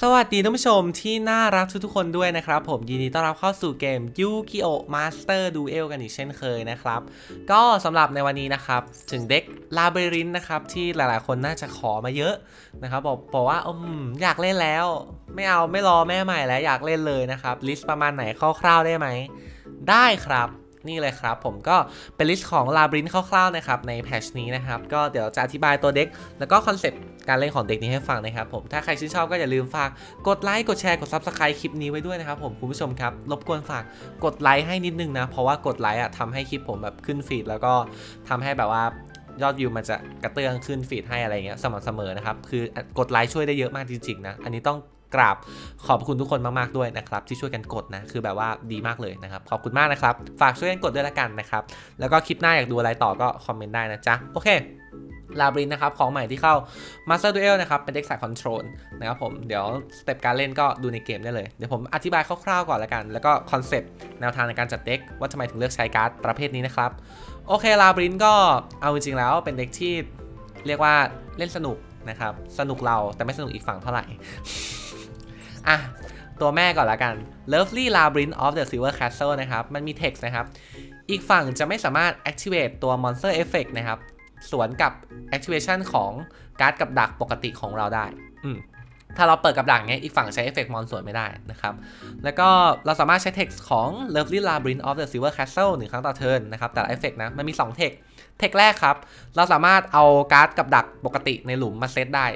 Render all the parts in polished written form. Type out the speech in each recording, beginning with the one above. สวัสดีท่านผู้ชมที่น่ารักทุกคนด้วยนะครับผมยินดีต้อนรับเข้าสู่เกม Yu-Gi-Oh! Master Duel กันอีกเช่นเคยนะครับก็สำหรับในวันนี้นะครับถึงเด็ก Labyrinth นะครับที่หลายๆคนน่าจะขอมาเยอะนะครับบอกว่าอยากเล่นแล้วไม่เอาไม่รอแม่ใหม่แล้วอยากเล่นเลยนะครับลิสต์ประมาณไหนคร่าวๆได้ไหมได้ครับนี่เลยครับผมก็เป็นลิสต์ของ Labyrinth คร่าวๆนะครับในแพชนี้นะครับก็เดี๋ยวจะอธิบายตัวเด็กแล้วก็คอนเซปต์การเล่นของเด็กนี้ให้ฟังนะครับผมถ้าใครชื่นชอบก็อย่าลืมฝากกดไลค์กดแชร์กด Subscribe คลิปนี้ไว้ด้วยนะครับผมคุณผู้ชมครับรบกวนฝากกดไลค์ให้นิดนึงนะเพราะว่ากดไลค์อ่ะทำให้คลิปผมแบบขึ้นฟีดแล้วก็ทำให้แบบว่ายอดวิวมันจะกระเตื้องขึ้นฟีดให้อะไรเงี้ยสม่ำเสมอนะครับคือกดไลค์ช่วยได้เยอะมากจริงๆนะอันนี้ต้องกราบขอบคุณทุกคนมากๆด้วยนะครับที่ช่วยกันกดนะคือแบบว่าดีมากเลยนะครับขอบคุณมากนะครับฝากช่วยกันกดด้วยละกันนะครับแล้วก็คลิปหน้าอยากดูอะไรต่อก็คอมเมนต์ได้นะจ๊ะโอเคLabyrinth นะครับของใหม่ที่เข้า Master Duel นะครับเป็นเด็กสายคอนโทรลนะครับผมเดี๋ยวสเต็ปการเล่นก็ดูในเกมได้เลยเดี๋ยวผมอธิบายคร่าวๆก่อนละกันแล้วก็คอนเซปต์แนวทางในการจัดเด็กว่าทำไมถึงเลือกใช้การ์ดประเภทนี้นะครับโอเค Labyrinth ก็เอาจริงๆแล้วเป็นเด็กที่เรียกว่าเล่นสนุกนะครับสนุกเราแต่ไม่สนุกอีกฝั่งเท่าไหร่อ่ะตัวแม่ก่อนละกัน Lovely Labrynth of the Silver Castle นะครับมันมี text นะครับอีกฝั่งจะไม่สามารถ activate ตัว monster effect นะครับสวนกับ activation ของการ์ดกับดักปกติของเราได้ถ้าเราเปิดกับดักเนี้ยอีกฝั่งใช้ effect มอนสวนไม่ได้นะครับแล้วก็เราสามารถใช้ text ของ Lovely Labrynth of the Silver Castle 1 ครั้งต่อเทิร์นนะครับแต่ละ effect นะมันมี 2 text แรกครับเราสามารถเอาการ์ดกับดักปกติในหลุมมาเซตได้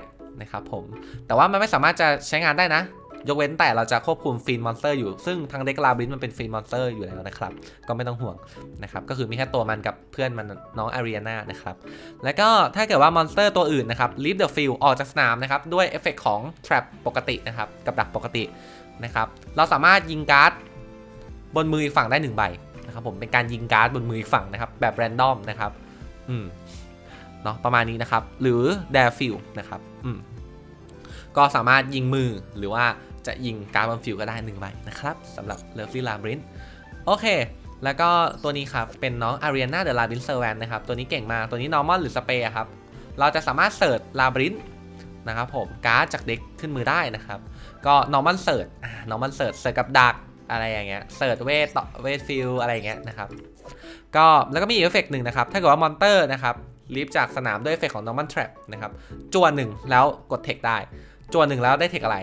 นะครับผมแต่ว่ามันไม่สามารถจะใช้งานได้นะยกเว้นแต่เราจะควบคุมฟีนมอนสเตอร์อยู่ซึ่งทางเด็กลาบรินมันเป็นฟีนมอนสเตอร์อยู่แล้วนะครับก็ไม่ต้องห่วงนะครับก็คือมีแค่ตัวมันกับเพื่อนมันน้องอารีนานะครับแล้วก็ถ้าเกิดว่ามอนสเตอร์ตัวอื่นนะครับ leave the field ออกจากสนามนะครับด้วยเอฟเฟกต์ของ trap ปกตินะครับกับดักปกตินะครับเราสามารถยิงการ์ดบนมืออีกฝั่งได้1ใบนะครับผมเป็นการยิงการ์ดบนมืออีกฝั่งนะครับแบบแรนดอมนะครับเนาะประมาณนี้นะครับหรือ dare field นะครับก็สามารถยิงมือหรือว่าจะยิงการ์ดบนฟิวก็ได้1ใบนะครับสำหรับ Lovely Labrynth โอเคแล้วก็ตัวนี้ครับเป็นน้อง Ariana The Labyrinth Servant นะครับตัวนี้เก่งมากตัวนี้ Normal หรือ Spray ครับเราจะสามารถเสิร์ช Labyrinth นะครับผมการ์ดจากเด็กขึ้นมือได้นะครับก็ Normal เสิร์ช Normal เสิร์ชกับดักอะไรอย่างเงี้ยเสิร์ชเวทฟิวอะไรอย่างเงี้ยนะครับก็แล้วก็มีอีกเอฟเฟกต์หนึ่งนะครับถ้าเกิดว่ามอนเตอร์นะครับลีฟจากสนามด้วยเอฟเฟกต์ของ Normal Trap นะครับจั่ว1แล้วกดเทคได้จั่ว1แล้วได้เทคอะไร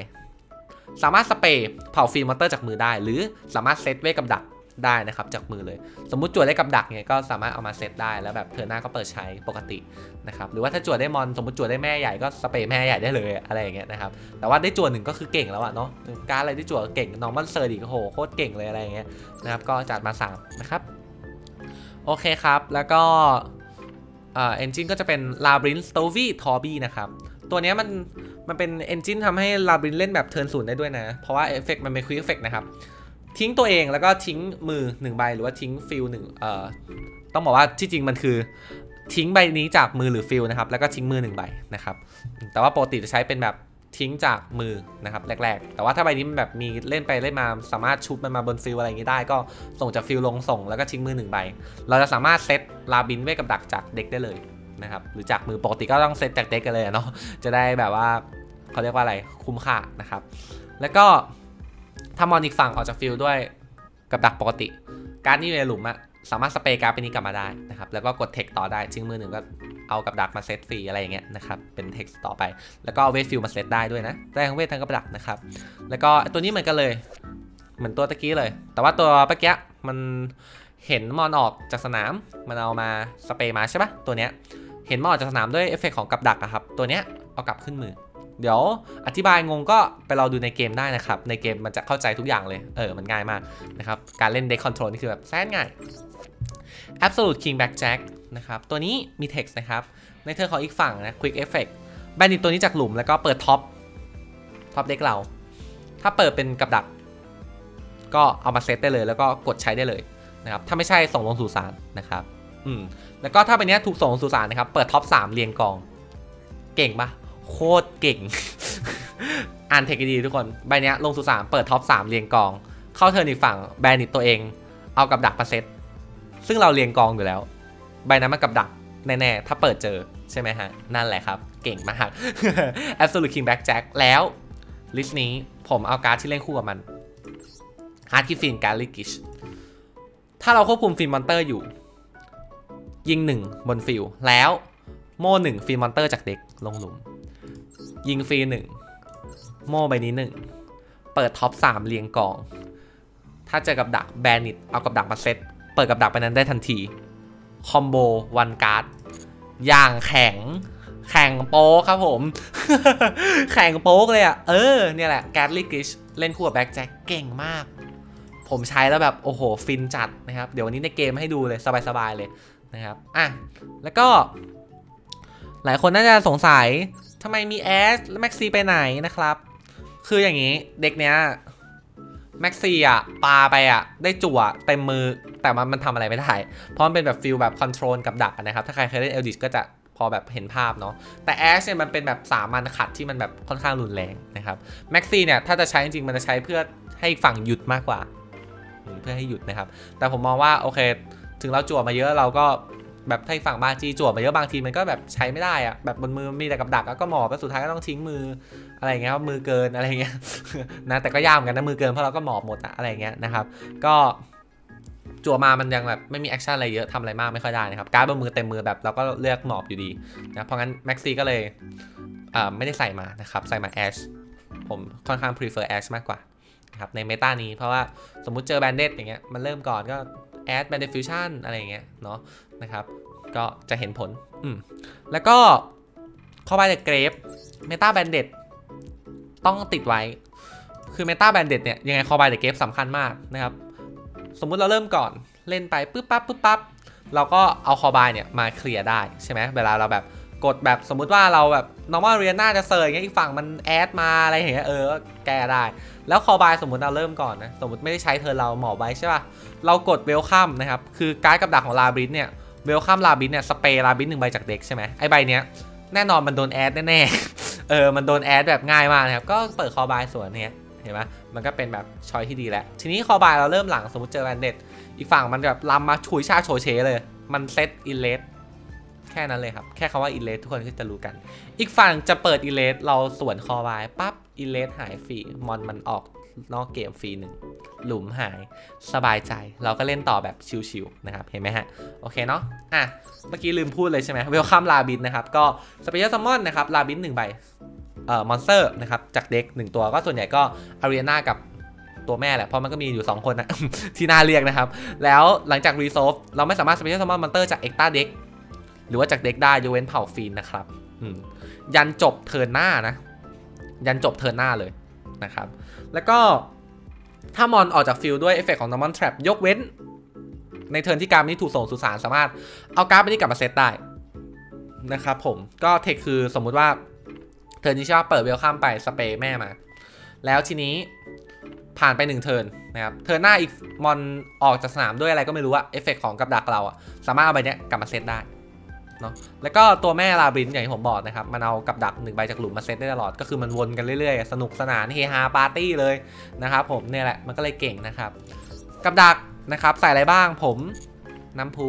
สามารถสเปรย์เผาฟิล์มมอนเตอร์จากมือได้หรือสามารถเซตเวทกับดักได้นะครับจากมือเลยสมมุติจั่วได้กับดักเนี่ยก็สามารถเอามาเซตได้แล้วแบบเธอหน้าก็เปิดใช้ปกตินะครับหรือว่าถ้าจั่วได้มอนสมมุติจั่วได้แม่ใหญ่ก็สเปรย์แม่ใหญ่ได้เลยอะไรอย่างเงี้ยนะครับแต่ว่าได้จั่ว1ก็คือเก่งแล้วอะเนาะการอะไรได้จั่วเก่งน้องมันเซอร์ดิโหโคตรเก่งเลยอะไรอย่างเงี้ยนะครับก็จัดมา3นะครับโอเคครับแล้วก็เอนจินก็จะเป็น Labyrinth Stovey Torby นะครับตัวนี้มันเป็น engine ทำให้ Labyrinth เล่นแบบเทิร์นศูนย์ได้ด้วยนะเพราะว่าเอฟเฟกต์มันเป็น quick effect นะครับทิ้งตัวเองแล้วก็ทิ้งมือ1ใบหรือว่าทิ้งฟิล1ต้องบอกว่าที่จริงมันคือทิ้งใบนี้จากมือหรือฟิลนะครับแล้วก็ทิ้งมือ1ใบนะครับแต่ว่าปกติจะใช้เป็นแบบทิ้งจากมือนะครับแรกๆแต่ว่าถ้าใบนี้มันแบบมีเล่นไปเล่นมาสามารถชุบมันมาบนฟิลอะไรอย่างนี้ได้ก็ส่งจากฟิลลงส่งแล้วก็ทิ้งมือ1ใบเราจะสามารถเซต Labyrinth ไว้กับดักจากเด็กได้เลยนะครับหรือจากมือปกติก็ต้องเซตจากเด็กกันเลยเนาะจะได้แบบว่าเขาเรียกว่าอะไรคุ้มค่านะครับแล้วก็ถ้ามอนอีกฝั่งออกจากฟิลด้วยกับดักปกติการ์ดนี้อยู่ในหลุมอะสามารถสเปรย์การ์ดไปนี้กลับมาได้นะครับแล้วก็กดเทคต่อได้ทิ้งมือหนึ่งก็เอากับดักมาเซตฟรีอะไรอย่างเงี้ยนะครับเป็นเทคต่อไปแล้วก็เวทฟิลมาเซตได้ด้วยนะได้ทั้งเวททั้งกับดักนะครับแล้วก็ตัวนี้เหมือนกันเลยเหมือนตัวตะกี้เลยแต่ว่าตัวเมื่อกี้มันเห็นมอนออกจากสนามมันเอามาสเปรย์มาใช่ปะตัวเนี้ยเห็นมอนออกจากสนามด้วยเอฟเฟกต์ของกับดักอะครับตัวเนี้ยเอากลับขึ้นมือเดี๋ยวอธิบายงงก็ไปรอดูในเกมได้นะครับในเกมมันจะเข้าใจทุกอย่างเลยมันง่ายมากนะครับการเล่นเด็กคอนโทรลนี่คือแบบแสนง่าย Absolute King Black Jack นะครับตัวนี้มี text นะครับในเธอของอีกฝั่งนะ Quick Effect แบนดิตตัวนี้จากหลุมแล้วก็เปิดท็อปเด็กเราถ้าเปิดเป็นกับดักก็เอามาเซตได้เลยแล้วก็กดใช้ได้เลยนะครับถ้าไม่ใช่ส่งลงสู่ศาลนะครับแล้วก็ถ้าเป็นเนี้ยถูกส่งลงสู่ศาลนะครับเปิดท็อป3เรียงกองเก่งปะโคตรเก่ง อ่านเทคดีทุกคนใบเนี้ยลงสู่3เปิดท็อป3เรียงกองเข้าเทิร์นอีกฝั่งแบนดิตตัวเองเอากับดักมาเซตซึ่งเราเรียงกองอยู่แล้วใบนั้นมากับดักแน่ๆถ้าเปิดเจอใช่ไหมฮะนั่นแหละครับเก่งมาก Absolute King Black Jack แล้ว ลิสต์นี้ผมเอาการ์ดที่เล่นคู่กับมัน Hard Cuffin Garlicish ถ้าเราควบคุมฟิลมอนเตอร์อยู่ยิง1บนฟิลแล้วโม่1ฟิลมอนเตอร์จากเด็กลงหลุมยิงฟรี1โม่ใบนี้1เปิดท็อป3เรียงกองถ้าเจอกับดักแบนิตเอากับดักมาเซตเปิดกับดักไปนั้นได้ทันทีคอมโบวันการ์ดอย่างแข่งโป๊กครับผม แข่งโป๊กเลยอ่ะเนี่ยแหละGarlicishเล่นคู่กับแบล็กแจ็คเก่งมากผมใช้แล้วแบบโอ้โหฟินจัดนะครับเดี๋ยววันนี้ในเกมให้ดูเลยสบายๆเลยนะครับอ่ะแล้วก็หลายคนน่าจะสงสัยทำไมมีแอสและแม็กซีไปไหนนะครับคืออย่างนี้เด็กเนี้ยแม็กซี่อ่ะปาไปอ่ะได้จั่วเต็มมือแต่มันทำอะไรไม่ได้เพราะมันเป็นแบบฟิลแบบคอนโทรลกับดักนะครับถ้าใครเคยเล่นเอลดิชก็จะพอแบบเห็นภาพเนาะแต่แอชเนี่ยมันเป็นแบบสามัญขัดที่มันแบบค่อนข้างรุนแรงนะครับแม็กซี่เนี่ยถ้าจะใช้จริงๆมันจะใช้เพื่อให้ฝั่งหยุดมากกว่าเพื่อให้หยุดนะครับแต่ผมมองว่าโอเคถึงเราจั่วมาเยอะเราก็แบบให้ฝั่งบาจีจั่วมาเยอะบางทีมันก็แบบใช้ไม่ได้อ่ะแบบบนมือมีแต่กับดักแล้วก็หมอบแล้วสุดท้ายก็ต้องทิ้งมืออะไรเงี้ยมือเกินอะไรเงี้ยนะแต่ก็ยากเหมือนกันนะมือเกินเพราะเราก็หมอบหมดอะอะไรเงี้ยนะครับก็จั่วมามันยังแบบไม่มีแอคชั่นอะไรเยอะทำอะไรมากไม่ค่อยได้นะครับการ์ดบนมือเต็มมือแบบเราก็เลือกหมอบอยู่ดีนะเพราะงั้นแม็กซี่ก็เลยไม่ได้ใส่มานะครับใส่มาแอชผมค่อนข้าง prefer แอชมากกว่านะครับในเมตานี้เพราะว่าสมมุติเจอแบนเดตอย่างเงี้ยมันเริ่มก่อนก็แอดแบนเดตฟิวชั่นอะไรเงี้ยเนาะนะครับก็จะเห็นผลแล้วก็เข้าไปในเกรฟเมตาแบนเดตต้องติดไว้คือเมตาแบนเดตเนี่ยยังไงคอลบายเดอะเกฟสำคัญมากนะครับสมมุติเราเริ่มก่อนเล่นไปปึ๊บปั๊บเราก็เอาคอลบายเนี่ยมาเคลียร์ได้ใช่ไหมเวลาเราแบบกดแบบสมมุติว่าเราแบบ normal เรียนหน้าจะเซอร์อย่างเงี้ยอีกฝั่งมันแอดมาอะไรอย่างเงี้ยแก้ได้แล้วคอลบายสมมุติเราเริ่มก่อนนะสมมุติไม่ได้ใช้เธอเราหมอบไว้ใช่ป่ะเรากดเวลคัมนะครับคือการ์ดกับดักของลาบรินเนี่ยเวลคัมลาบรินเนี่ยสเปรย์ลาบริน1ใบจากเด็กใช่ไหมไอใบเนี้ยแน่นอนมันโดนแอดแน่ๆมันโดนแอดแบบง่ายมากนะครับก็เปิดคอลบายส่วนเนี้ยเห็นไหมมันก็เป็นแบบชอยที่ดีแล้วทีนี้คอลบายเราเริ่มหลังสมมติเจอแบนเด็ตอีกฝั่งมันแบบลำมาฉุยชาโชเชเลยมันเซตอินเลสแค่นั้นเลยครับแค่คำว่าอินเลสทุกคนก็จะรู้กันอีกฝั่งจะเปิดอินเลสเราส่วนคอลบายปั๊บอินเลสหายฟรีมอนมันออกนอกเกมฟรีหนึ่งหลุมหายสบายใจเราก็เล่นต่อแบบชิวๆนะครับเห็นไหมฮะโอเคเนาะอ่ะเมื่อกี้ลืมพูดเลยใช่ไหมเวลคัมลาบินนะครับก็สเปเชียลซัมมอนนะครับลาบิน1ใบมอนสเตอร์นะครับจากเด็ก1ตัวก็ส่วนใหญ่ก็อารีนากับตัวแม่แหละเพราะมันก็มีอยู่2คนนะ ที่น่าเรียกนะครับแล้วหลังจากรีโซฟเราไม่สามารถสเปเชียลซัมมอนมอนสเตอร์จากเอ็กต้าเด็กหรือว่าจากเด็กได้ยกเว้นเผ่าฟีนนะครับยันจบเทิร์นหน้านะยันจบเทิร์นหน้าเลยนะครับแล้วก็ถ้ามอนออกจากฟิลด้วยเอฟเฟกต์ของ Normal Trap ยกเว้นในเทิร์นที่การ์ดนี้ถูกส่งสุสานสามารถเอาการ์ดไปนี้กลับมาเซตได้นะครับผมก็เทคคือสมมุติว่าเทิร์นนี้ใช่ป่ะเปิดเวลข้ามไปสเปรย์แม่มาแล้วทีนี้ผ่านไป1เทิร์นนะครับเทิร์นหน้าอีกมอนออกจากสนามด้วยอะไรก็ไม่รู้อะเอฟเฟกต์ของกับดักเราอะสามารถเอาไปเนี้ยกลับมาเซตได้เนาะแล้วก็ตัวแม่ลาบรินอย่างที่ผมบอกนะครับมันเอากับดัก1ใบจากหลุมมาเซตได้ตลอดก็คือมันวนกันเรื่อยๆสนุกสนานเฮฮาปาร์ตี้เลยนะครับผมเนี่ยแหละมันก็เลยเก่งนะครับกับดักนะครับใส่อะไรบ้างผมน้ำพุ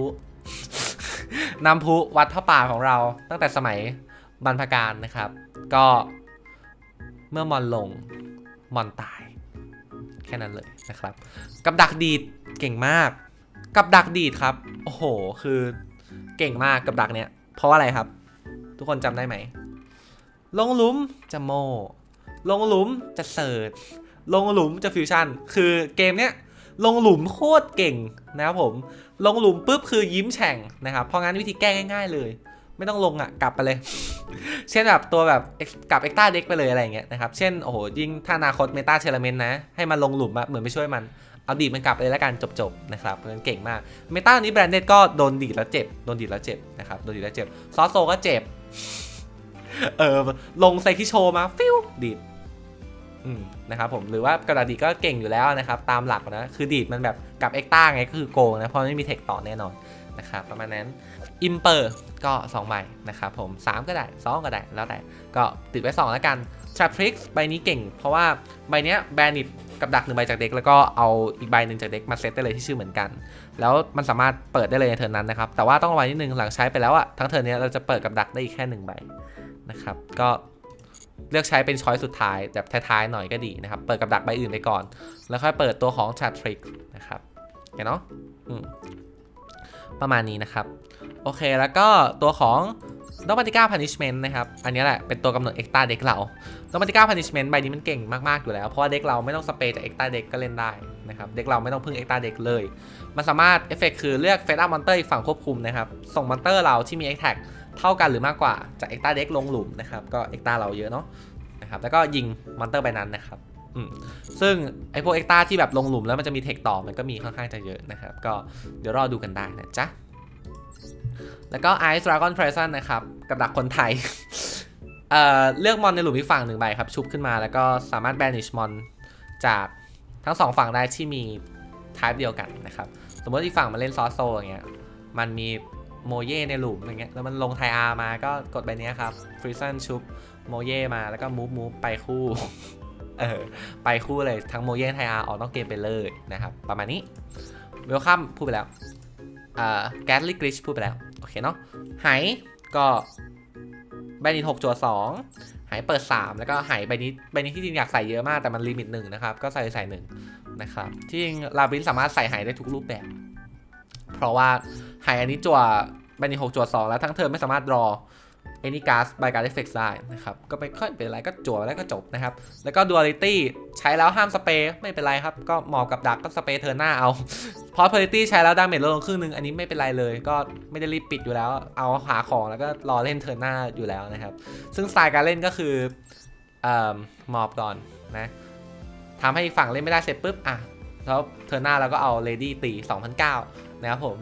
น้ำพุวัดพระป่าของเราตั้งแต่สมัยบรรพกาลนะครับก็เมื่อมอนลงมอนตายแค่นั้นเลยนะครับกับดักดีดเก่งมากกับดักดีดครับโอ้โหคือเก่งมากกับดักเนี่ยเพราะอะไรครับทุกคนจำได้ไหมลงหลุมจะโมลงหลุมจะเสิร์ชลงหลุมจะฟิวชั่นคือเกมเนี้ยลงหลุมโคตรเก่งนะครับผมลงหลุมปุ๊บคือยิ้มแฉ่งนะครับเพราะงั้นวิธีแก้ง่ายๆเลยไม่ต้องลงอ่ะกลับไปเลย เช่นแบบตัวแบบกลับเอ็กต้าเด็กไปเลยอะไรเงี้ยนะครับเช่นโอ้โหยิ่งถ้านาคตเมตาเชลเมนนะให้มันลงหลุมอะเหมือนไปช่วยมันเอาดีดมันกลับเลยแล้วกันจบๆนะครับมันเก่งมากเมตานี้แบรนด์เน็ตก็โดนดีดแล้วเจ็บโดนดีดแล้วเจ็บนะครับโดนดีดแล้วเจ็บซอสโซก็เจ็บลงไซคิโชมาฟิวดีดนะครับผมหรือว่ากระดาษดีก็เก่งอยู่แล้วนะครับตามหลักนะคือดีดมันแบบกับเอ็กต้าไงก็คือโกงนะเพราะไม่มีเทคต่อแน่นอนนะครับประมาณนั้นอิมเปอร์ก็2ใบนะครับผม3ก็ได้2ก็ได้แล้วแต่ก็ติดไว้2แล้วกันทรัพทริกซ์ใบนี้เก่งเพราะว่าใบเนี้ยแบนิตกับดัก1ใบจากเด็กแล้วก็เอาอีกใบหนึ่งจากเด็กมาเซตได้เลยที่ชื่อเหมือนกันแล้วมันสามารถเปิดได้เลยในเทิร์นนั้นนะครับแต่ว่าต้องระวังนิดนึงหลังใช้ไปแล้วอะทั้งเทิร์นนี้เราจะเปิดกับดักได้อีกแค่1ใบนะครับก็ เลือกใช้เป็นช้อยสุดท้ายแบบท้ายๆหน่อยก็ดีนะครับเปิดกับดักใบอื่นไปก่อนแล้วค่อยเปิดตัวของชาร์ทริกนะครับเนาะประมาณนี้นะครับโอเคแล้วก็ตัวของดอมมาติก้าพันิชเมนต์นะครับอันนี้แหละเป็นตัวกำหนดเอ็กตาเด็กเราดอมมาติก้าพันิชเมนต์ใบนี้มันเก่งมากๆอยู่แล้วเพราะว่าเด็กเราไม่ต้องสเปย์จากเอ็กตาเด็กก็เล่นได้นะครับเด็กเราไม่ต้องพึ่งเอ็กตาเด็กเลยมันสามารถเอฟเฟกต์คือเลือกเฟดอัพมอนเตอร์อีกฝั่งควบคุมนะครับส่งมอนเตอร์เราที่มีเอ็กแท็กเท่ากันหรือมากกว่าจากเอ็กตาเด็กลงหลุมนะครับก็เอ็กตาเราเยอะเนาะนะครับแล้วก็ยิงมอนเตอร์ใบนั้นนะครับซึ่งไอพวกเอ็กตาที่แบบลงหลุมแล้วมันจะมีเทคต่อมันก็มีค่อนข้างจะเยอะนะครับก็เดี๋ยวรอดูกันได้นะจ๊ะแล้วก็ Ice Dragon Prison นะครับกับดักคนไทย เลือกมอนในหลุมอีกฝั่งหนึ่งใบครับชุบขึ้นมาแล้วก็สามารถ banish มอนจากทั้ง2ฝั่งได้ที่มี type เดียวกันนะครับสมมติอีกฝั่งมันเล่นซอสโซอย่างเงี้ยมันมีโมเย่ในหลุมอย่างเงี้ยแล้วมันลงไทอาร์มาก็กดใบนี้ครับ Prison ชุบโมเย่มาแล้วก็ move ไปคู่ไปคู่เลยทั้งโมเย่ไทอาร์ออกนอกเกมไปเลยนะครับประมาณนี้ Welcome พูดไปแล้วGatly Glitch พูดไปแล้วโอเคเนาะหายก็ใบนี้6จั่ว2หายเปิด3แล้วก็หายใบนี้ที่จริงอยากใส่เยอะมากแต่มันลิมิต1นะครับก็ใส่1นะครับที่จริงลาบรินสามารถใส่หายได้ทุกรูปแบบเพราะว่าหายอันนี้จั่วใบนี้6จั่ว2แล้วทั้งเธอไม่สามารถรอ any gas by gas effect ได้นะครับก็ไม่ค่อยเป็นไรก็จั่วแล้วก็จบนะครับแล้วก็ duality ใช้แล้วห้ามสเปรย์ไม่เป็นไรครับก็หมอบกับดักก็สเปรย์เธอหน้าเอาพอ Priority ใช้แล้วดาเมจลดลงครึ่งนึงอันนี้ไม่เป็นไรเลยก็ไม่ได้รีบปิดอยู่แล้วเอาหาของแล้วก็รอเล่นเทิร์นหน้าอยู่แล้วนะครับซึ่งสไตล์การเล่นก็คือมอบก่อนนะทำให้ฝั่งเล่นไม่ได้เสร็จปุ๊บอ่ะแล้วเทิร์นหน้าเราก็เอา Lady ตี 2009 นะครับผม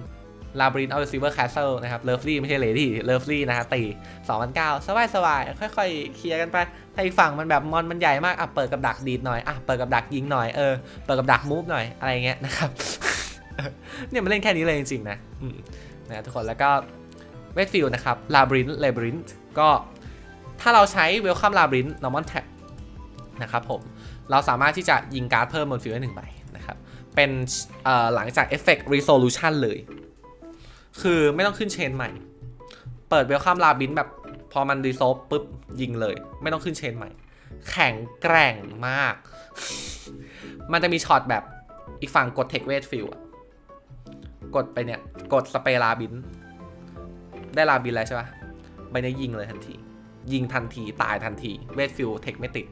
Labyrinth of the Silver Castle นะครับ Lovely ไม่ใช่ Lady Lovely นะฮะตี 2009 สบายๆค่อยๆเคลียร์กันไปถ้าอีกฝั่งมันแบบมอนมันใหญ่มากอ่ะเปิดกับดักดีดหน่อยอ่ะเปิดกับดักยิงหน่อยเปิดกับดักมูฟหน่อยอะไรเงี้ยนะครับเนี่ยมันเล่นแค่นี้เลยจริงๆนะนะทุกคนแล้วก็เวทฟิลด์นะครับ Labyrinth ก็ถ้าเราใช้ Welcome Labyrinth Normal Trap นะครับผมเราสามารถที่จะยิงการ์ดเพิ่มบนฟิลด์ได้1ใบนะครับเป็นหลังจาก Effect Resolution เลยคือไม่ต้องขึ้นเชนใหม่เปิด Welcome Labyrinth แบบพอมัน Resolve ปุ๊บยิงเลยไม่ต้องขึ้นเชนใหม่แข็งแกร่งมากมันจะมีช็อตแบบอีกฝั่งกดเทคเวทฟิลด์กดไปเนี่ยกดสเปรลาบินได้ลาบินแล้วใช่ปะใบนี้ยิงเลยทันทียิงทันทีตายทันทีเวทฟิลเทคไม่ติด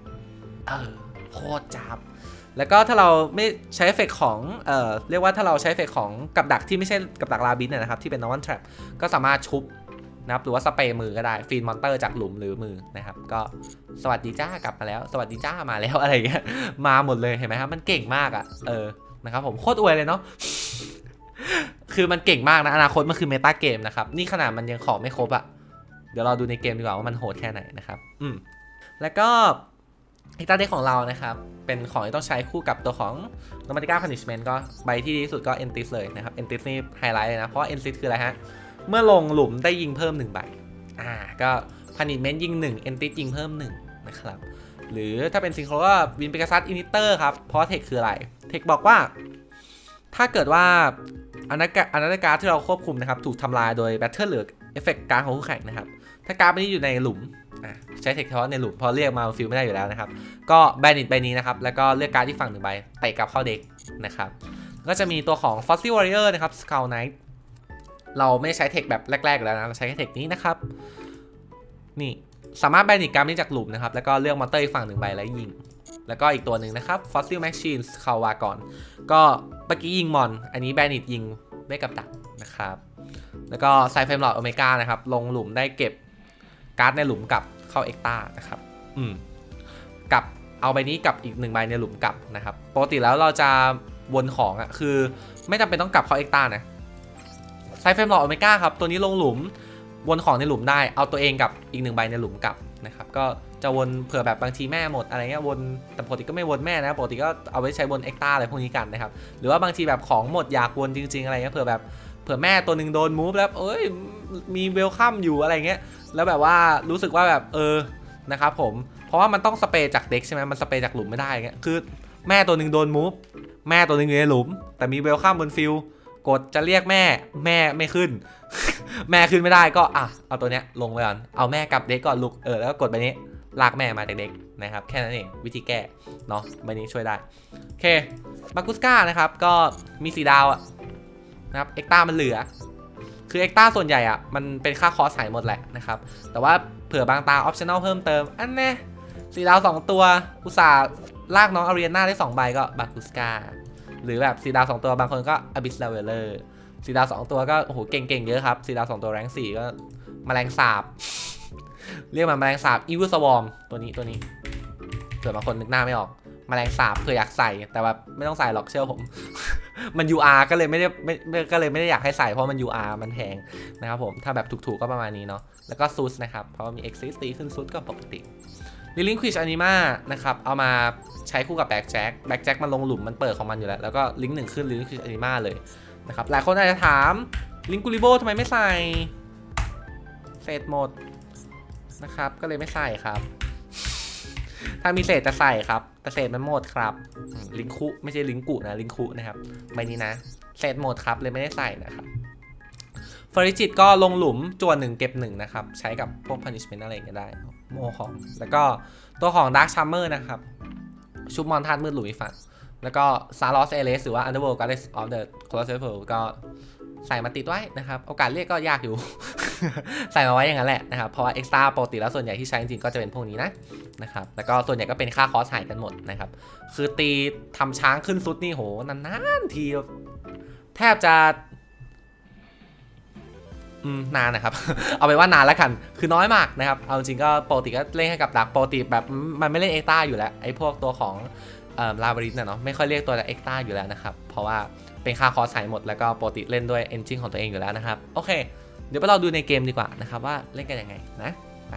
โคตรจับแล้วก็ถ้าเราไม่ใช้เอฟเฟกต์ของเรียกว่าถ้าเราใช้เอฟเฟกต์ของกับดักที่ไม่ใช่กับดักลาบินนะครับที่เป็นนอร์มอนแทร็ปก็สามารถชุบนะครับหรือว่าสเปรมือก็ได้ฟีนมอนเตอร์จากหลุมหรือมือนะครับก็สวัสดีจ้ากลับมาแล้วสวัสดีจ้ามาแล้วอะไรเงี้ยมาหมดเลยเห็นไหมครับมันเก่งมากอ่ะนะครับผมโคตรอวยเลยเนาะคือมันเก่งมากนะอนาคตมันคือเมตาเกมนะครับนี่ขนาดมันยังของไม่ครบอ่ะเดี๋ยวเราดูในเกมดีกว่าว่ามันโหดแค่ไหนนะครับแล้วก็เอ็กตาเด็กของเรานะครับเป็นของที่ต้องใช้คู่กับตัวของโนมาติก้าพันิชเมนต์ก็ใบที่ดีที่สุดก็เอนติสเลยนะครับเอนติสนี่ไฮไลท์เลยนะเพราะเอนติสคืออะไรฮะเมื่อลงหลุมได้ยิงเพิ่ม1ใบก็พันิชเมนต์ยิง1เอนติสยิงเพิ่ม1นะครับหรือถ้าเป็นซิงโครก็วินเปกาซัสอินิเตอร์ครับเพราะเทคคืออะไรเทคบอกว่าถ้าเกิดว่าอันนั้นการ์ดที่เราควบคุมนะครับถูกทำลายโดยแบตเตอร์หรือเอฟเฟกต์การ์ดของคู่แข่งนะครับถ้าการ์ดนี้อยู่ในหลุมใช้เทคเฉพาะในหลุมพอเรียกมาฟิลไม่ได้อยู่แล้วนะครับก็แบนิชใบนี้นะครับแล้วก็เลือกการ์ดที่ฝั่งหนึ่งใบเตะกลับเข้าเด็กนะครับก็จะมีตัวของ Fossil Warrior นะครับ Skull Knight เราไม่ใช้เทคแบบแรกๆแล้วนะเราใช้แค่เทคนี้นะครับนี่สามารถแบนิชการ์ดนี้จากหลุมนะครับแล้วก็เลือกมอนเตอร์อีกฝั่งหนึ่งใบแล้วยิงแล้วก็อีกตัวหนึ่งนะครับ Fossil Machine คาวาก่อนก็เมื่อกี้ยิงมอนอันนี้แบนิชยิงได้กับดักนะครับแล้วก็ไซเฟมหลอดโอเมก้านะครับลงหลุมได้เก็บการ์ดในหลุมกับเข้าเอ็กตานะครับกับเอาใบนี้กับอีก1ใบในหลุมกับนะครับปกติแล้วเราจะวนของอ่ะคือไม่จำเป็นต้องกลับเข้าเอ็กตานะไซเฟมหลอดโอเมก้าครับตัวนี้ลงหลุมวนของในหลุมได้เอาตัวเองกับอีก1ใบในหลุมกับนะครับก็จะวนเผื่อแบบบางทีแม่หมดอะไรเงี้ยวนแต่ปกติก็ไม่วนแม่นะปกติก็เอาไว้ใช้วนเอ็กตาอะไรพวกนี้กันนะครับหรือว่าบางทีแบบของหมดอยากวนจริงๆอะไรเงี้ยเผื่อแม่ตัวหนึ่งโดนมูฟแล้วเอ้ยมีเวลคัมอยู่อะไรเงี้ยแล้วแบบว่ารู้สึกว่าแบบนะครับผมเพราะว่ามันต้องสเปรย์จากเด็กใช่ไหมมันสเปรย์จากหลุมไม่ได้เงี้ยคือแม่ตัวหนึ่งโดนมูฟแม่ตัวหนึ่งอยู่ในหลุมแต่มีเวลคัมบนฟิลกดจะเรียกแม่ไม่ขึ้น แม่ขึ้นไม่ได้ก็เอาตัวเนี้ยลงไปก่อนเอาแม่กลับเด็กก่อนลุกแล้วกดไปนี้ ลากแม่มาจากเด็กนะครับแค่นั้นเองวิธีแก้เนาะใบนี้ช่วยได้โอเคมากุสก้านะครับก็มี4ดาวอะนะครับเอ็กต้ามันเหลือคือเอ็กต้าส่วนใหญ่อะมันเป็นค่าคอสหายหมดแหละนะครับแต่ว่าเผื่อบางตาออปชั่นอลเพิ่มเติมอันแน่4ดาว2ตัวอุตส่าห์ลากน้องอารีนาได้2ใบก็บากุสก้าหรือแบบ4ดาว2ตัวบางคนก็อบิสเลเวลเลอร์4ดาว2ตัวก็โอ้โหเก่งๆเยอะครับ4ดาว2ตัวแรง4ก็แมลงสาบเรียกมันแมลงสาบอีวิลสวอมตัวนี้เกิดบางคนนึกหน้าไม่ออกแมลงสาบเผื่ออยากใส่แต่แบบไม่ต้องใส่หรอกเชื่อผม มัน UR ก็เลยไม่ได้อยากให้ใส่เพราะมัน UR มันแพงนะครับผมถ้าแบบถูกๆก็ประมาณนี้เนาะแล้วก็ซูสนะครับเพราะมี Exist ตีขึ้นซูสก็ปกติลิลิงควิชอนิม่านะครับเอามาใช้คู่กับแบ็กแจ็คมันลงหลุมมันเปิดของมันอยู่แล้วแล้วก็ลิงก์1ขึ้นลิงควิชอนิม่าเลยนะครับหลายคนอาจจะถามลิงกูริโบทำไมไม่ใส่เศษหมดนะครับก็เลยไม่ใส่ครับถ้ามีเศษจะใส่ครับแต่เศษมันหมดครับลิงคุไม่ใช่ลิงกุนะลิงคุนะครับใบนี้นะเศษหมดครับเลยไม่ได้ใส่นะครับฟอริจิตก็ลงหลุมจวน1เก็บ1นะครับใช้กับพวก Punishment อะไรอย่างเงี้ยได้โมของแล้วก็ตัวของ Dark Charmer นะครับชุบมอนธาตุมืดหลุยฝันแล้วก็ซาลอสเอเลสหรือว่า Underworld Goddess of the Colossal Pearl ก็ใส่มาติดไว้นะครับโอกาสเรียกก็ยากอยู่ ใส่มาไว้อย่างนั้นแหละนะครับเพราะว่า Extra ปกติแล้วส่วนใหญ่ที่ใช้จริงๆก็จะเป็นพวกนี้นะครับแล้วก็ส่วนใหญ่ก็เป็นค่าคอสหายกันหมดนะครับคือตีทำช้างขึ้นสุดนี่โหนานๆทีแทบจะนานนะครับ เอาไปว่านานแล้วกันคือน้อยมากนะครับเอาจริงก็ปกติก็เล่นให้กับดักปกติแบบมันไม่เล่นเอ็กต้าอยู่แล้วไอ้พวกตัวของลาบริสเนาะไม่ค่อยเรียกตัวเอ็กต้าอยู่แล้วนะครับเพราะว่าเป็นค่าคอสหายหมดแล้วก็ปกติเล่นด้วยเอนจินของตัวเองอยู่แล้วนะครับโอเคเดี๋ยวไปเราดูในเกมดีกว่านะครับว่าเล่นกันยังไงนะไป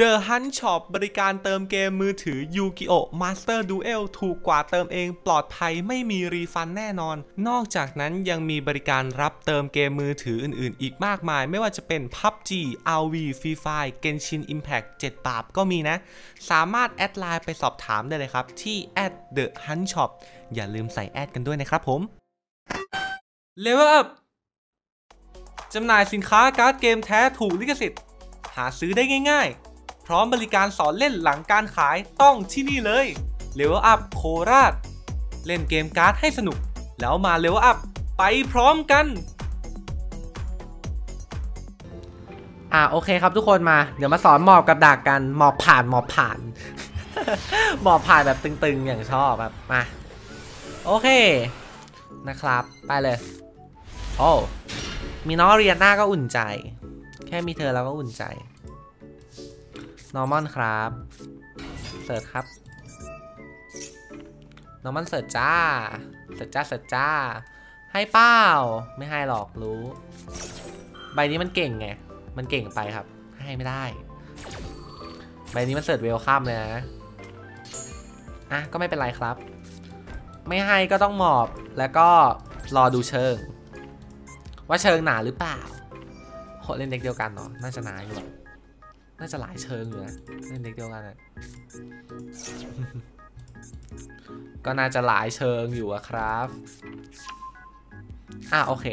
The Hunt Shop บริการเติมเกมมือถือ Yu-Gi-Oh! Master Duel ถูกกว่าเติมเองปลอดภัยไม่มีรีฟันแน่นอนนอกจากนั้นยังมีบริการรับเติมเกมมือถืออื่นๆอีกมากมายไม่ว่าจะเป็น PUBG ROV Free Fire Genshin Impact 7 บาปก็มีนะสามารถแอดไลน์ไปสอบถามได้เลยครับที่ The Hunt Shop อย่าลืมใส่แอดกันด้วยนะครับผม Level Upจำหน่ายสินค้าการ์ดเกมแท้ถูกลิขสิทธิ์หาซื้อได้ง่ายๆพร้อมบริการสอนเล่นหลังการขายต้องที่นี่เลย Level Up โคราชเล่นเกมการ์ดให้สนุกแล้วมา Level Up ไปพร้อมกันโอเคครับทุกคนมาเดี๋ยวมาสอนหมอบกับดักกันหมอบผ่านหมอบผ่าน หมอบผ่านแบบตึงๆอย่างชอบแบบมาโอเคนะครับไปเลยโอ้มีน้องเรียนหน้าก็อุ่นใจแค่มีเธอเราก็อุ่นใจนอร์มอนครับเสิร์ชครับนอร์มอนเสิร์ชจ้าเสิร์ชจ้าให้เป้าไม่ให้หรอกรู้ใบนี้มันเก่งไงมันเก่งไปครับให้ไม่ได้ใบนี้มันเสิร์ชเวลข้ามเลยนะอ่ะก็ไม่เป็นไรครับไม่ให้ก็ต้องหมอบแล้วก็รอดูเชิงว่าเชิงหนาหรือเปล่าโหเล่นเด็กเดียวกันเนาะน่าจะหนาอยู่น่าจะหลายเชิงอยู่นะเล่นเด็กเดียวกันนะก็น่าจะหลายเชิงอยู่อะครับโอเค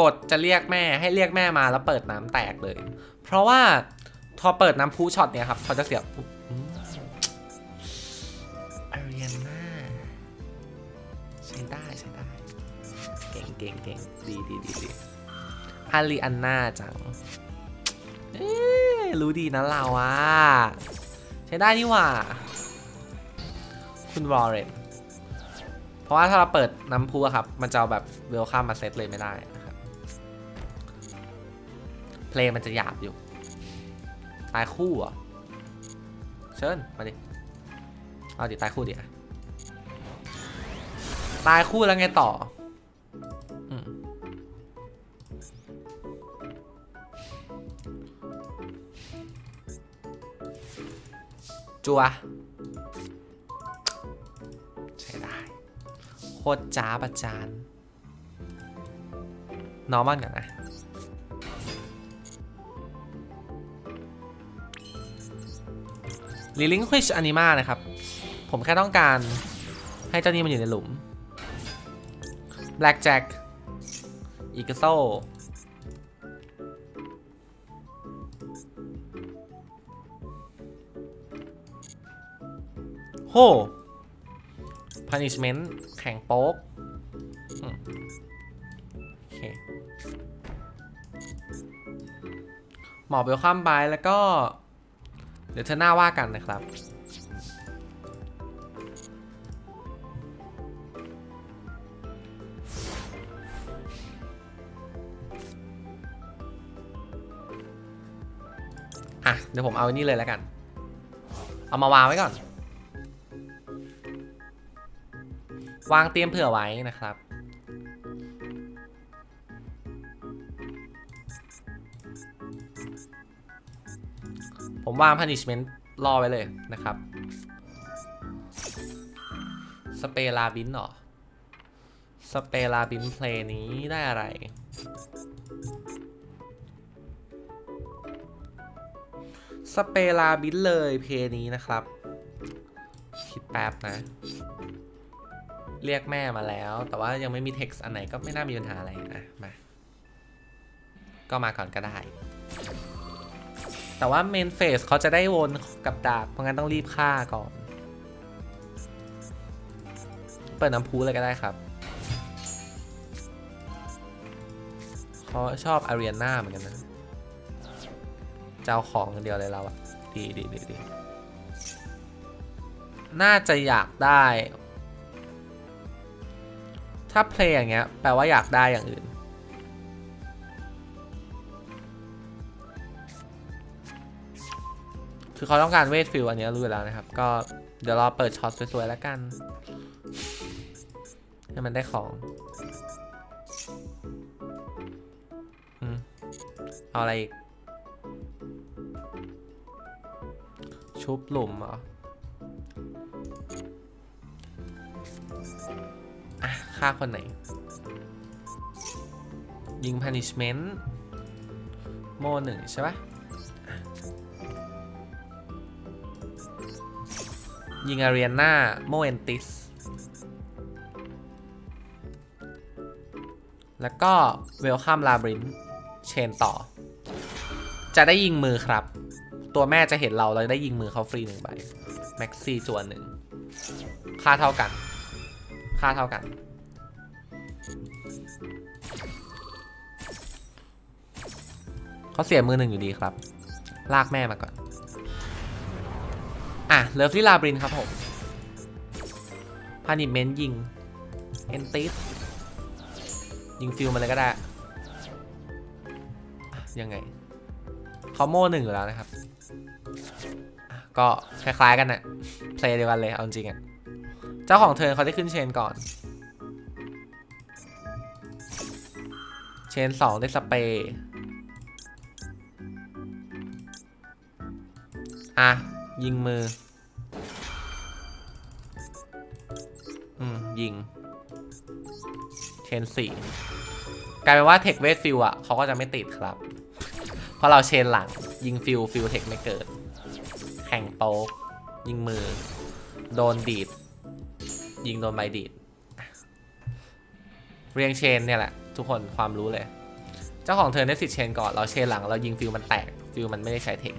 กดจะเรียกแม่ให้เรียกแม่มาแล้วเปิดน้ำแตกเลยเพราะว่าพอเปิดน้ำพุช็อตเนี่ยครับเขาจะเสียบอารีนาใช้ได้เก่งดีอารีนาจังรู้ดีนะเราใช้ได้นี่หว่าคุณวอร์เรนเพราะว่าถ้าเราเปิดน้ำพุครับมันจะแบบเวลข้ามมาเซตเลยไม่ได้นะครับเพลงมันจะหยาบอยู่ตายคู่อ่ะเชิญมาดิเอาดิตายคู่ดิอ่ะตายคู่แล้วไงต่อจัวใช่ได้โคตรจ้าประจาน normal ก่อนนะลิลิงควิชอนิมานะครับผมแค่ต้องการให้เจ้านี้มันอยู่ในหลุม Black Jack อีกโซ่โห Punishment แข่งโป๊กโอเคหมอบเบลข้ามไปแล้วก็เดี๋ยวเธอหน้าว่ากันนะครับอ่ะเดี๋ยวผมเอาอันนี้เลยแล้วกันเอามาวางไว้ก่อนวางเตรียมเผื่อไว้นะครับผมวาง Punishment รอไว้เลยนะครับสเปลาบินหรอสเปลาบินเพลย์นี้ได้อะไรสเปลาบินเลยเพลย์นี้นะครับคิดแป๊บนะเรียกแม่มาแล้วแต่ว่ายังไม่มี text อันไหนก็ไม่น่ามีปัญหาอะไรนะมาก็มาก่อนก็ได้แต่ว่าเมนเฟสเขาจะได้วนกับดาบเพราะงั้นต้องรีบฆ่าก่อนเปิดน้ำพุเลยก็ได้ครับเขาชอบอารีนาเหมือนกันนะเจ้าของคนเดียวเลยเราอะดีน่าจะอยากได้ถ้าเพลย์อย่างเงี้ยแปลว่าอยากได้อย่างอื่นคือเขาต้องการเวทฟิลอันนี้รู้อยู่แล้วนะครับก็เดี๋ยวรอเปิดช็อตสวยๆแล้วกันให้มันได้ของเอาอะไรอีกชุบหลุมเหรอฆ่าคนไหนยิง Punishment โม่หนึ่งใช่ปะยิงอารีนาโมเอนติสแล้วก็เวลคัมลาบรินเชนต่อจะได้ยิงมือครับตัวแม่จะเห็นเราได้ยิงมือเขาฟรีหนึ่งใบแม็กซี่จวนหนึ่งค่าเท่ากันเขาเสียมือหนึ่งอยู่ดีครับลากแม่มาก่อนอ่ะ Lovely Labrynth ครับผมพานิเมนยิงเอนติสยิงฟิลมาเลยก็ได้ยังไงเขาโม่หนึ่งอยู่แล้วนะครับก็คล้ายๆกันนะเพลย์เดียวกันเลยเอาจริงอ่ะเจ้าของเธอเขาได้ขึ้นเชนก่อนเชนสองได้สเปย์อ่ะยิงมือยิงเชนสี่กลายเป็นว่าเทคเวทฟิลอ่ะเขาก็จะไม่ติดครับเพราะเราเชนหลังยิงฟิลเทคไม่เกิดแข่งโป๊กยิงมือโดนดีดยิงโดนใบดีดเรียงเชนเนี่ยแหละทุกคนความรู้เลยเจ้าของเธอได้สิทธิ์เชนก่อนเราเชนหลังเรายิงฟิลมันแตกฟิลมันไม่ได้ใช้เทค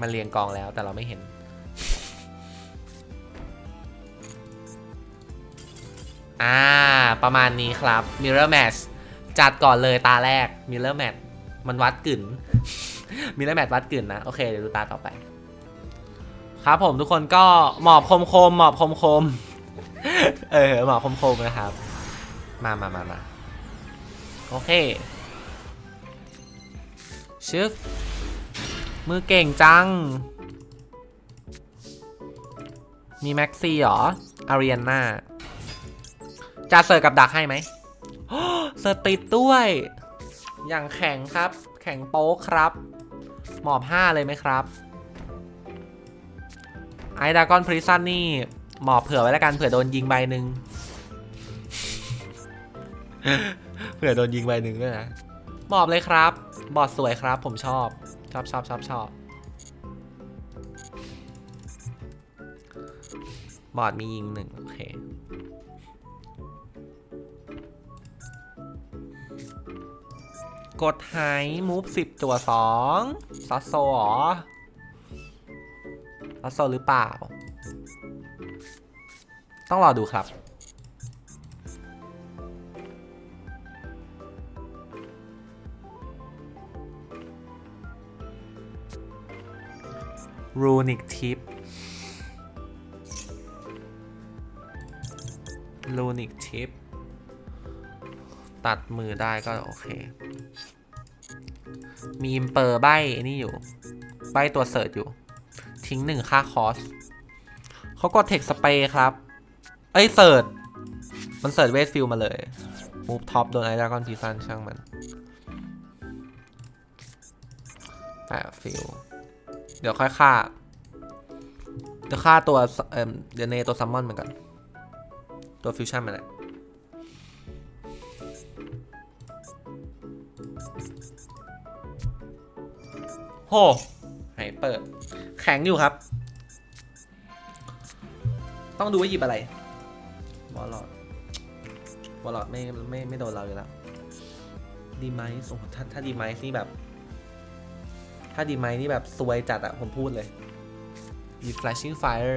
มันเรียงกองแล้วแต่เราไม่เห็นประมาณนี้ครับ Mirror Match จัดก่อนเลยตาแรก Mirror Match มันวัดกึ่น Mirror Match วัดกึ่นนะโอเคเดี๋ยวดูตาต่อไปครับผมทุกคนก็หมอบคมหมอบคม หมอบคมนะครับมาโอเคชึบมือเก่งจังมีแม็กซี่หรออารีนาจะเสิร์ฟกับดักให้ไหมเสิร์ฟติดด้วยอย่างแข็งครับแข็งโป๊กครับหมอบ5เลยไหมครับไอซ์ดราก้อนพริซันนี่หมอบเผื่อไว้แล้วกันเผื่อโดนยิงใบหนึ่ง เผื่อโดนยิงใบหนึ่งด้วยนะบอดเลยครับบอดสวยครับผมชอบบอดมียิงหนึ่งโอเคกดไฮมูฟ10ตัว2ซัสโซหรอซัสโซหรือเปล่าต้องรอดูครับรูนิกทิปรูนิกทิปตัดมือได้ก็โอเคมีอิมเปอร์ใบนี่อยู่ใบตัวเสิร์ชอยู่ทิ้งหนึ่งค่าคอสเขาก็เทคสเปย์ครับเอ้ยเสิร์ชมันเสิร์ชเวสฟิลมาเลยมูฟท็อปโดนไอดากอนทีซันช่างมันแปะฟิลเดี๋ยวค่อยฆ่าจะฆ่าตัวเดี๋ยวเนตัวซัมมอนมันก่อนตัวฟิวชั่นมันแหละโหไฮเปอร์แข็งอยู่ครับต้องดูว่าหยิบอะไรวอลลอดไม่โดนเราอยู่แล้วดีไหมสมมติถ้าดีไหมนี่แบบถ้าดีไหมนี่แบบซวยจัดอะผมพูดเลยมี flashing fire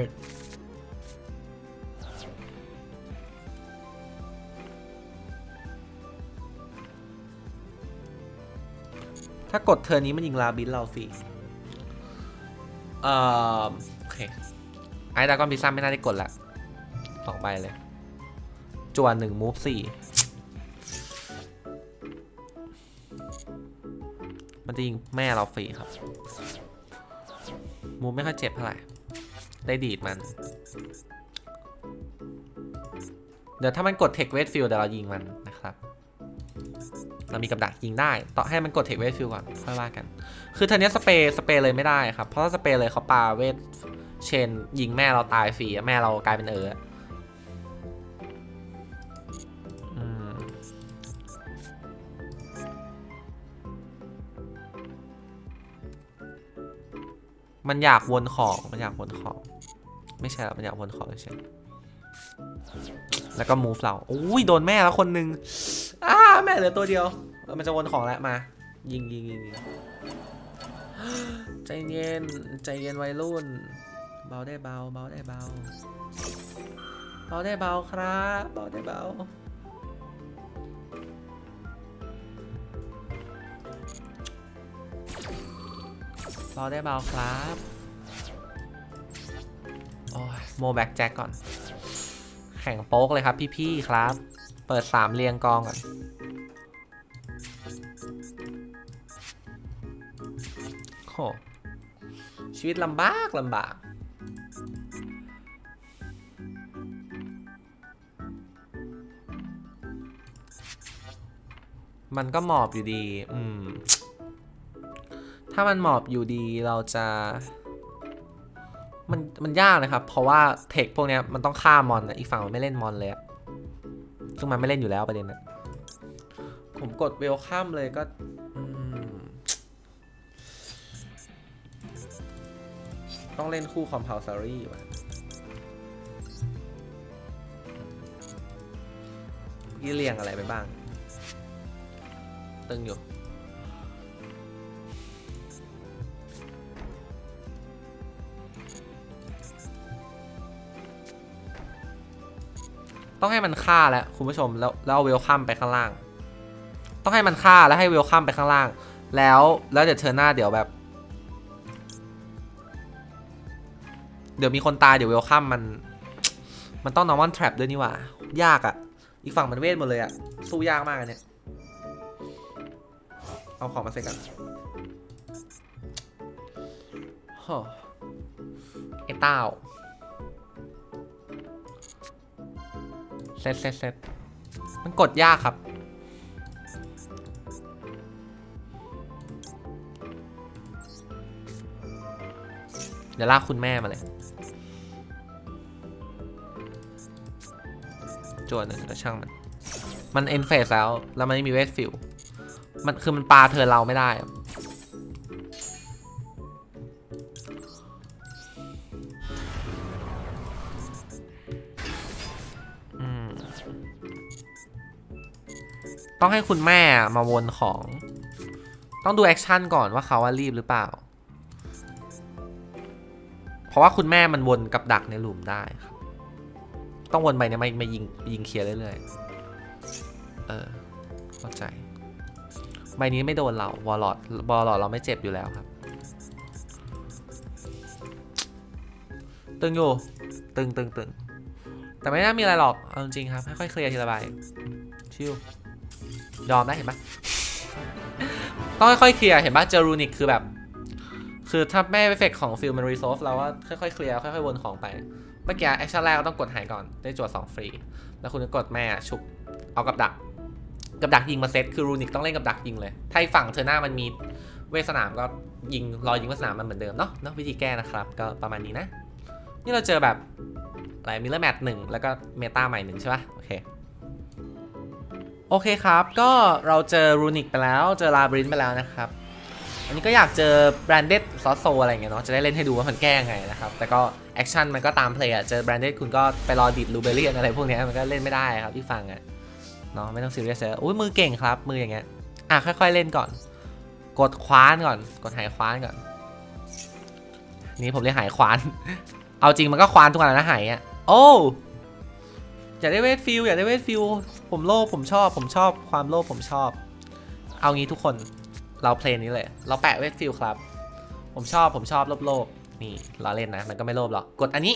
ถ้ากดเทอร์นี้มันยิงลาบินเราฟรีโอเคไอดากอนพิซซ่าไม่น่าได้กดละสองใบเลยจวน1 มูฟ 4มันจะยิงแม่เราฟรีครับมูฟไม่ค่อยเจ็บเท่าไหร่ได้ดีดมันเดี๋ยวถ้ามันกดเทคเวทฟิลด์เดี๋ยวเรายิงมันนะครับเรามีกับดักยิงได้ต่อให้มันกดเทคเวทฟิลด์ก่อนค่อยว่ากันคือเทอร์นี้สเปย์เลยไม่ได้ครับเพราะถ้าสเปย์เลยเขาปาเวทเชนยิงแม่เราตายฟรีแม่เรากลายเป็นมันอยากวนของไม่ใช่หรอมันอยากวนของใช่แล้วก็มูฟเราอุ้ยโดนแม่แล้วคนหนึ่งแม่เหลือตัวเดียวมันจะวนของแล้วมายิงใจเย็นวัยรุ่นเบาได้เบาครับเบาได้เบาครับโอ้ยโมแบ็กแจ็คก่อนแข่งโป๊กเลยครับพี่ๆครับเปิด3เรียงกองก่อนโหชีวิตลำบากมันก็หมอบอยู่ดีถ้ามันหมอบอยู่ดีเราจะมันยากนะครับเพราะว่าเทคพวกนี้มันต้องฆ่ามอนนะอีกฝั่งมันไม่เล่นมอนเลยซึ่งมันไม่เล่นอยู่แล้วประเด็นนะผมกดเวลข้ามเลยก็ต้องเล่นคู่คอมเพลซอรี่ว่ะยี่เลี่ยงอะไรไปบ้างตึงอยู่ต้องให้มันฆ่าแล้วคุณผู้ชมแล้วเอาเวลคัมไปข้างล่างต้องให้มันฆ่าแล้วให้เวลคัมไปข้างล่างแล้วเดี๋ยวเทิร์นหน้าเดี๋ยวมีคนตายเดี๋ยวเวลคัมมันต้องนอร์มอนแทร็ปด้วยนี่หว่ายากอ่ะอีกฝั่งมันเวทหมดเลยอ่ะสู้ยากมากเนี่ยเอาของมาใส่กันไอ้เต้าเซตมันกดยากครับเดี๋ยวลากคุณแม่มาเลยจวนหนึ่งแล้วช่างมัน มันเอ็นเฟสแล้วแล้วมันไม่มีเวทฟิลมันคือมันปาเธอเราไม่ได้ต้องให้คุณแม่มาวนของต้องดูแอคชั่นก่อนว่าเขาว่ารีบหรือเปล่าเพราะว่าคุณแม่มันวนกับดักในหลุมได้ครับต้องวนไปเนี่ยไม่ยิงเคลียร์เรื่อยๆเข้าใจใบนี้ไม่โดนเราวอลลอดเราไม่เจ็บอยู่แล้วครับตึงอยู่ตึงแต่ไม่น่ามีอะไรหรอกเอาจริงครับค่อยๆเคลียร์ทีละใบชิวยอมได้เห็นปะต้องค่อยๆเคลียร์เห็นปะเจอรูนิกคือแบบคือถ้าแม่เอฟเฟกต์ของฟิลมันรีโซฟเราว่าค่อยๆเคลียร์ค่อยๆวนของไปเมื่อกี้แอคชั่นแรกเราต้องกดหายก่อนได้จั่ว2ฟรีแล้วคุณก็กดแม่ชุบเอากับดักยิงมาเซตคือรูนิกต้องเล่นกับดักยิงเลยถ้าฝั่งเธอหน้ามันมีเวทสนามก็ยิงรอยิงเวทสนามมันเหมือนเดิมเนาะวิธีแก้นะครับก็ประมาณนี้นะนี่เราเจอแบบอะไรมิเลอร์แมท1แล้วก็เมตาใหม่1ใช่ปะโอเคครับก็เราเจอรูนิกไปแล้วเจอลาบรินไปแล้วนะครับอันนี้ก็อยากเจอแบรนด์เดดซอสโซอะไรเงี้ยเนาะจะได้เล่นให้ดูว่ามันแก้ไงนะครับแต่ก็แอคชั่นมันก็ตามเพลย์อะเจอแบรนด์เดดคุณก็ไปรอดิดลูเบเรียนอะไรพวกนี้มันก็เล่นไม่ได้ครับที่ฟังอะเนาะไม่ต้องซีเรียสเลยอุ้ยมือเก่งครับมืออย่างเงี้ยอ่ะค่อยๆเล่นก่อนกดคว้านก่อนกดหายคว้านก่อนนี่ผมเรียกหายคว้านเอาจริงมันก็คว้านทุกอย่างนะหายอะโอ้อยากได้เวทฟิลอยากได้เวทฟิลผมโลภผมชอบความโลภผมชอบเอางี้ทุกคนเราเพลงนี้เลยเราแปะเวทฟิลครับผมชอบโลภนี่เราเล่นนะมันก็ไม่โลภหรอกกดอันนี้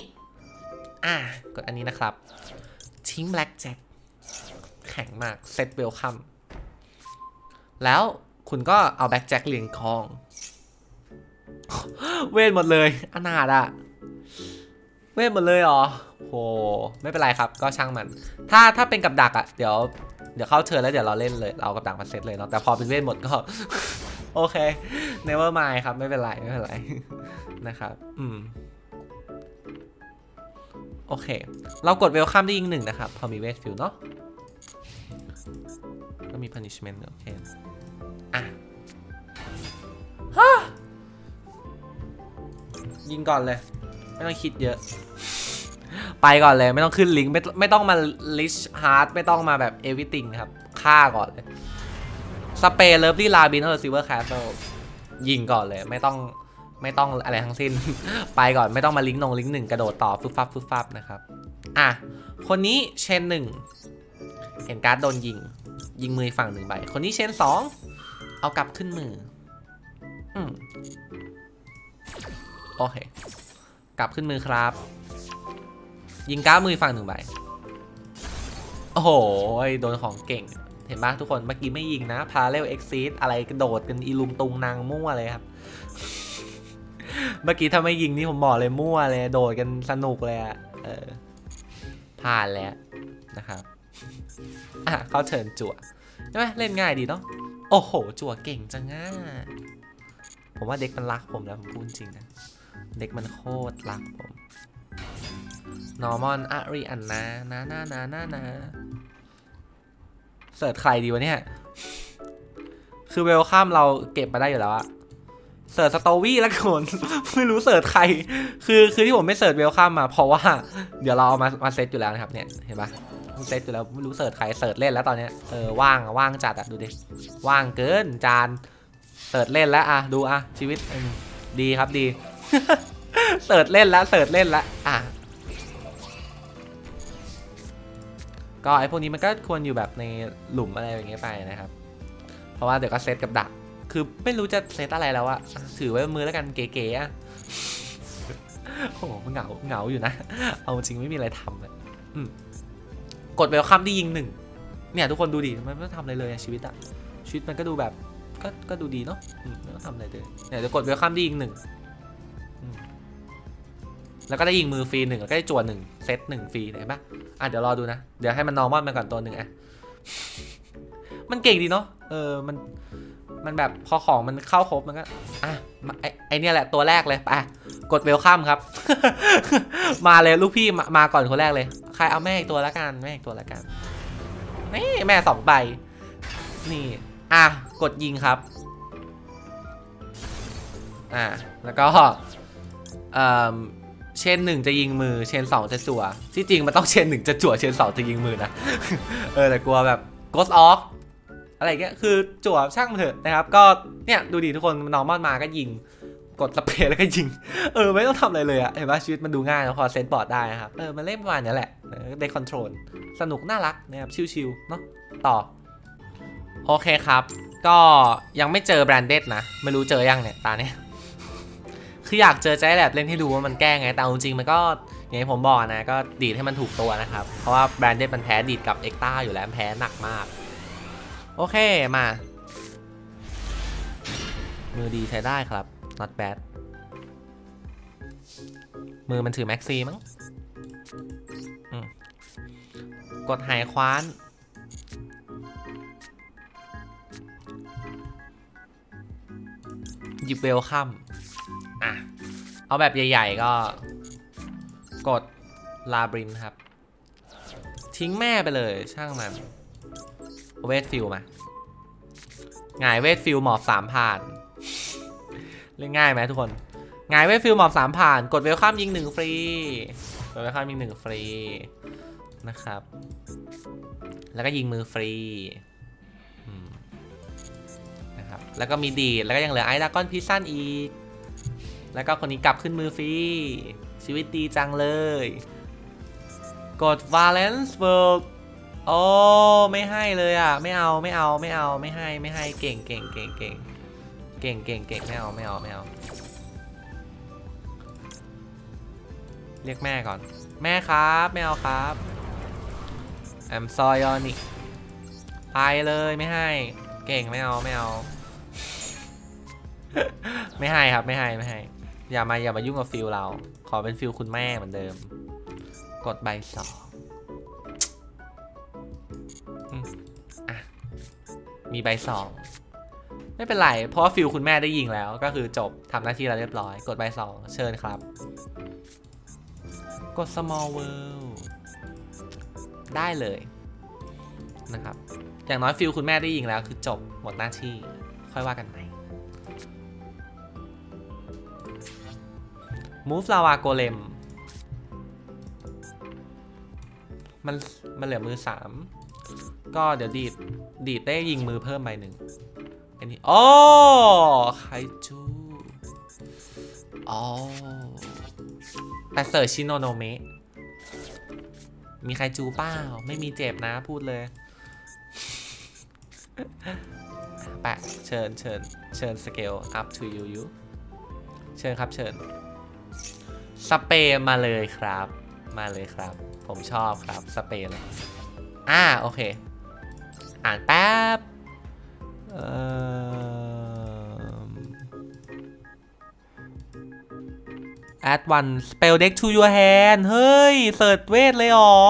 กดอันนี้นะครับทิ้งแบล็กแจ็คแข็งมากเซตเวลคัมแล้วคุณก็เอาแบล็กแจ็คเลียงคอง เวทหมดเลยอนาถอะเวทหมดเลยหรอโอ้ไม่เป็นไรครับก็ช่างมันถ้าเป็นกับดักอ่ะเดี๋ยวเข้าเธอแล้วเดี๋ยวเราเล่นเลยเรากับดักมาเซตเลยเนาะแต่พอเป็นเวทหมดก็ โอเค never mind ครับไม่เป็นไร นะครับโอเคเรากดเวลคัมได้ยิง1นะครับพอมีเวทฟิลเนาะก็มี punishment โอเคยิงก่อนเลยไม่ต้องคิดเยอะไปก่อนเลยไม่ต้องขึ้นลิงก์ไม่ต้องมาลิชฮาร์ดไม่ต้องมาแบบเอวิติงครับฆ่าก่อนเลยสเปร์เลิฟลี่ลาบินอเดอะซิลเวอร์แคสเซิลยิงก่อนเลยไม่ต้องอะไรทั้งสิ้น ไปก่อนไม่ต้องมาลิงก์ลิงก์ 1กระโดดต่อฟึบฟับนะครับคนนี้เชน1เห็นการ์ดโดนยิงมือฝั่ง1ใบคนนี้เชน2เอากลับขึ้นมือโอเคกลับขึ้นมือครับยิงก้ามือฝั่ง1ใบโอ้โหโดนของเก่งเห็นปะทุกคนเมื่อกี้ไม่ยิงนะพาเลลเอ็กซิสอะไรกระโดดกันอีลุมตุงนางมั่วเลยครับเมื่อกี้ถ้าไม่ยิงนี่ผมบอกเลยมั่วเลยโดดกันสนุกเลยผ่านแล้วนะครับเขาเชิญจั่วใช่ไหมเล่นง่ายดีเนาะโอ้โหจั่วเก่งจังง่าผมว่าเด็กมันรักผมนะผมพูดจริงนะเด็กมันโคตรรักผมนอร์มอนอารีอันนะเสิร์ชใครดีวะเนี่ยคือเวลข้ามเราเก็บมาได้อยู่แล้วอะเสิร์ชสตอวี่ละคนไม่รู้เสิร์ชใครคือที่ผมไม่เสิร์ชเวลข้ามมาเพราะว่าเดี๋ยวเราเอามาเซตอยู่แล้วนะครับเนี่ยเห็นปะเซตอยู่แล้วไม่รู้เสิร์ชใครเสิร์ชเล่นแล้วตอนนี้ว่างจัดอะดูดิว่างเกินจานเสิร์ชเล่นแล้วอะดูอะชีวิตดีครับดี เสิร์ชเล่นแล้วอะก็ไอพวกนี้มันก็ควรอยู่แบบในหลุมอะไรอย่างเงี้ยไปนะครับเพราะว่าเดี๋ยวก็เซตกับดักคือไม่รู้จะเซตอะไรแล้วอะถือไว้มือแล้วกันเก๋ๆอะโอ้โหเหงาอยู่นะเอาจริงไม่มีอะไรทำเลยกดเวลคัมที่ยิง1เนี่ยทุกคนดูดิมันไม่ต้องทำอะไรเลยชีวิตอะชีวิตมันก็ดูแบบก็ดูดีเนาะไม่ต้องทำอะไรเลยเนี่ยเดี๋ยวกดเวลคัมที่ยิง1แล้วก็ได้ยิงมือฟรี1แล้วก็ได้จั่ว1เซต1ฟรีเห็นปะเดี๋ยวรอดูนะเดี๋ยวให้มัน normal มันก่อนตัวหนึ่งมันเก่งดีเนาะมันแบบพอของมันเข้าครบมันก็ไอเนี่ยแหละตัวแรกเลยไปกดเวลคัมครับ มาเลยลูกพี่มาก่อนคนแรกเลยใครเอาแม่อีกตัวละกัน นี่แม่สองใบนี่อ่ะกดยิงครับอ่ะแล้วก็เชนหนึ่งจะยิงมือเชนสองจะจั่วที่จริงมันต้องเชนหนึ่งจะจั่วเชนสองจะยิงมือนะแต่กลัวแบบ ghost off อะไรเงี้ยคือจั่วช่างมันเถอะนะครับก็เนี่ยดูดิทุกคน normal มาก็ยิงกดสเปรย์แล้วก็ยิงไม่ต้องทำอะไรเลยอะเห็นว่าชีวิตมันดูง่ายแล้วพอเซตบอร์ดได้นะครับมันเล่นประมาณนี้แหละได้คอนโทรลสนุกน่ารักนะครับชิวๆเนาะต่อโอเคครับก็ยังไม่เจอแบรนเดดนะไม่รู้เจอยังเนี่ยตาเนี่ยคืออยากเจอใจแลบเล่นให้ดูว่ามันแก้ไงแต่จริงๆมันก็อย่างที่ผมบอกนะก็ดีดให้มันถูกตัวนะครับเพราะว่าแบรนเดดมันแพ้ดีดกับเอ็กต้าอยู่แล้วแพ้หนักมากโอเคมามือดีใช้ได้ครับnot bad มือมันถือแม็กซีมั้งกดหายคว้านหยิบเวลคัมอ่ะเอาแบบใหญ่ๆก็กดลาบรินครับทิ้งแม่ไปเลยช่างมันเวทฟิลมาหงายเวทฟิลหมอบสามผ่านเล่นง่ายไหมทุกคนง่ายเวฟิลหมอบสามผ่านกดเวลข้ามยิงหนึ่งฟรีกดเวลข้ามยิงหนึ่งฟรีนะครับแล้วก็ยิงมือฟรีนะครับแล้วก็มีดีดแล้วก็ยังเหลือไอซ์ดราก้อนพิซซันอีกแล้วก็คนนี้กลับขึ้นมือฟรีชีวิตดีจังเลยกดวาเลนซ์เวิร์กโอ้ไม่ให้เลยอ่ะไม่ให้เก่งไม่เอาเรียกแม่ก่อนแม่ครับไม่เอาครับ I'm sorry นี่ไปเลยไม่ให้เก่งไม่เอา ไม่ให้ครับไม่ให้อย่ามายุ่งกับฟิลเราขอเป็นฟิลคุณแม่เหมือนเดิมกดใบสองอ่ะมีใบสองไม่เป็นไรเพราะฟิลคุณแม่ได้ยิงแล้วก็คือจบทำหน้าที่เราเรียบร้อยกดใบสองเชิญครับกด small world ได้เลยนะครับอย่างน้อยฟิลคุณแม่ได้ยิงแล้วคือจบหมดหน้าที่ค่อยว่ากันใหม่ move ลาวาโกเลมมันเหลือมือ3ก็เดี๋ยวดีดได้ยิงมือเพิ่มไปหนึ่งอันนี้อ๋อไคจูอ๋อแต่เสิร์ชชิโนโนเมะมีไคจูเปล่าไม่มีเจ็บนะพูดเลยแปะเชิญสเกล up to you เชิญครับเชิญสเปย์มาเลยครับผมชอบครับสเปย์เลยโอเคอ่านแป๊บadd one spell deck to your hand เฮ้ยเสิร์ชเวทเลยหรอ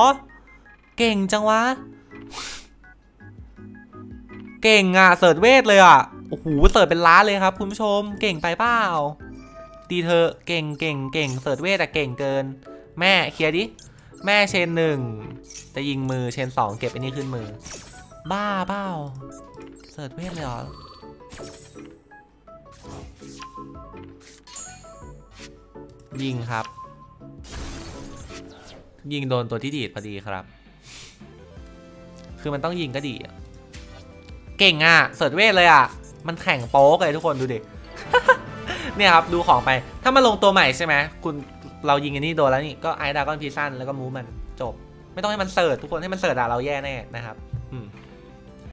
เก่งจังวะเก่งอ่ะเสิร์ชเวทเลยอ่ะโอ้โหเสิร์ชเป็นล้านเลยครับคุณผู้ชมเก่งไปเปล่าดีเธอเก่งเสิร์ชเวทแต่เก่งเกินแม่เคลียร์ดิแม่เชนหนึ่งจะยิงมือเชนสองเก็บไอ้นี่ขึ้นมือบ้าเปล่าเสิร์ชเวทเลยเหรอยิงครับยิงโดนตัวที่ดีดพอดีครับคือมันต้องยิงก็ดีเก่งอ่ะเสิร์ชเวทเลยอ่ะมันแข่งโป๊กเลยทุกคนดูดิ เนี่ยครับดูของไปถ้ามาลงตัวใหม่ใช่ไหมคุณเรายิงอันนี้โดนแล้วนี่ก็ไอซ์ดราก้อนพิซซันแล้วก็มูฟมันจบไม่ต้องให้มันเสิร์ชทุกคนให้มันเสิร์ชด่าเราแย่แน่นะครับ